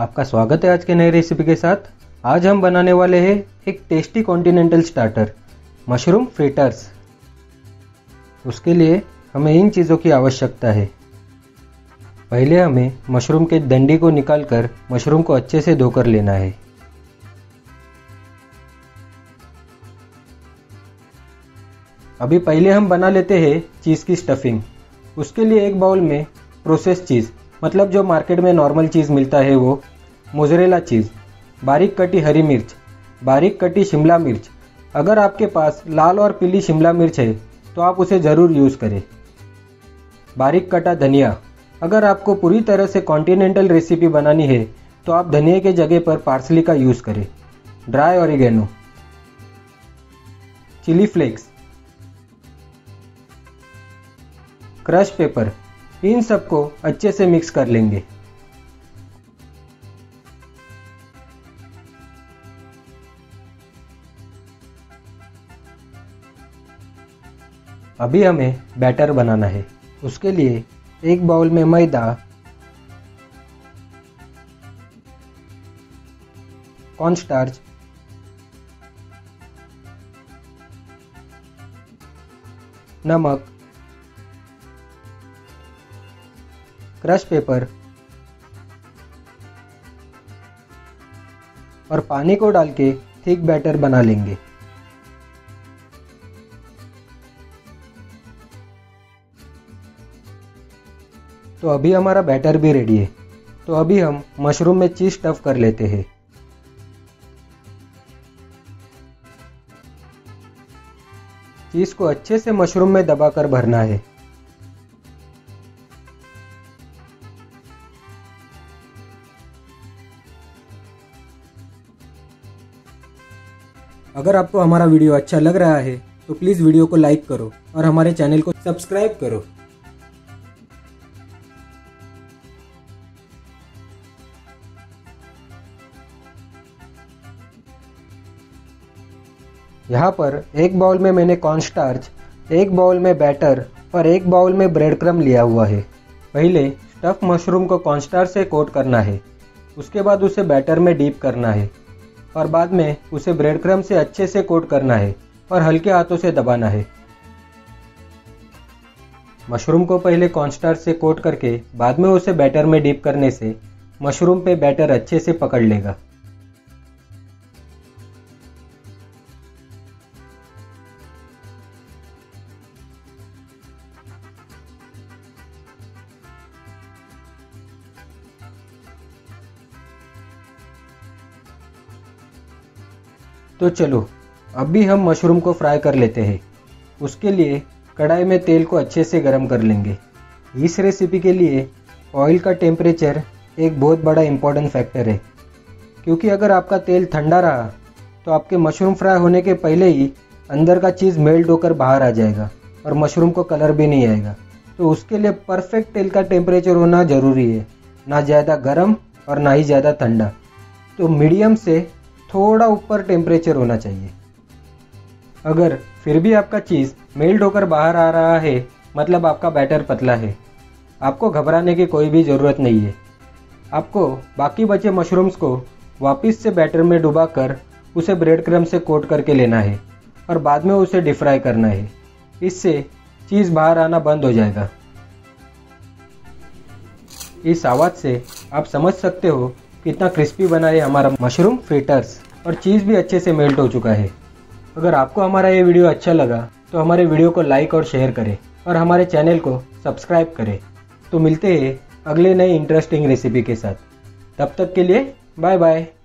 आपका स्वागत है आज के नए रेसिपी के साथ। आज हम बनाने वाले हैं एक tasty continental starter mushroom fritters. उसके लिए हमें इन चीज़ों की आवश्यकता है। पहले हमें मशरूम के डंडी को निकालकर मशरूम को अच्छे से धोकर लेना है। अभी पहले हम बना लेते हैं चीज़ की स्टफिंग। उसके लिए एक बाउल में प्रोसेस चीज़ मतलब जो मार्केट में नॉर्मल चीज़ मिलता है वो मोज़रेला चीज़, बारीक कटी हरी मिर्च, बारीक कटी शिमला मिर्च। अगर आपके पास लाल और पीली शिमला मिर्च है तो आप उसे ज़रूर यूज़ करें। बारीक कटा धनिया। अगर आपको पूरी तरह से कॉन्टिनेंटल रेसिपी बनानी है तो आप धनिया के जगह पर पार्सली का यूज़ करें। Dry oregano, chilli flakes, crush pepper, इन सबको अच्छे से मिक्स कर लेंगे। अभी हमें बैटर बनाना है। उसके लिए एक बाउल में मैदा, कॉर्न स्टार्च, नमक, क्रश पेपर और पानी को डाल के थिक बैटर बना लेंगे। तो अभी हमारा बैटर भी रेडी है। तो अभी हम मशरूम में चीज़ स्टफ कर लेते हैं। चीज़ को अच्छे से मशरूम में दबाकर भरना है। अगर आपको हमारा वीडियो अच्छा लग रहा है तो प्लीज़ वीडियो को लाइक करो और हमारे चैनल को सब्सक्राइब करो। यहाँ पर एक बाउल में मैंने कॉर्न स्टार्च, एक बाउल में बैटर और एक बाउल में ब्रेड क्रम्ब लिया हुआ है। पहले स्टफ मशरूम को कॉर्न स्टार्च से कोट करना है। उसके बाद उसे बैटर में डीप करना है और बाद में उसे ब्रेड क्रम्ब से अच्छे से कोट करना है और हल्के हाथों से दबाना है। मशरूम को पहले कॉर्न स्टार्च से कोट करके बाद में उसे बैटर में डीप करने से मशरूम पे बैटर अच्छे से पकड़ लेगा। तो चलो अभी हम मशरूम को फ्राई कर लेते हैं। उसके लिए कढ़ाई में तेल को अच्छे से गर्म कर लेंगे। इस रेसिपी के लिए ऑयल का टेम्परेचर एक बहुत बड़ा इम्पॉर्टेंट फैक्टर है, क्योंकि अगर आपका तेल ठंडा रहा तो आपके मशरूम फ्राई होने के पहले ही अंदर का चीज़ मेल्ट होकर बाहर आ जाएगा और मशरूम को कलर भी नहीं आएगा। तो उसके लिए परफेक्ट तेल का टेम्परेचर होना ज़रूरी है, ना ज़्यादा गर्म और ना ही ज़्यादा ठंडा। तो मीडियम से थोड़ा ऊपर टेम्परेचर होना चाहिए। अगर फिर भी आपका चीज़ मेल्ट होकर बाहर आ रहा है मतलब आपका बैटर पतला है। आपको घबराने की कोई भी ज़रूरत नहीं है। आपको बाकी बचे मशरूम्स को वापस से बैटर में डुबाकर उसे ब्रेड क्रम्ब से कोट करके लेना है और बाद में उसे डीप फ्राई करना है। इससे चीज़ बाहर आना बंद हो जाएगा। इस आवाज़ से आप समझ सकते हो कितना क्रिस्पी बना है हमारा मशरूम फ्रिटर्स और चीज़ भी अच्छे से मेल्ट हो चुका है। अगर आपको हमारा ये वीडियो अच्छा लगा तो हमारे वीडियो को लाइक और शेयर करें और हमारे चैनल को सब्सक्राइब करें। तो मिलते हैं अगले नए इंटरेस्टिंग रेसिपी के साथ। तब तक के लिए बाय बाय।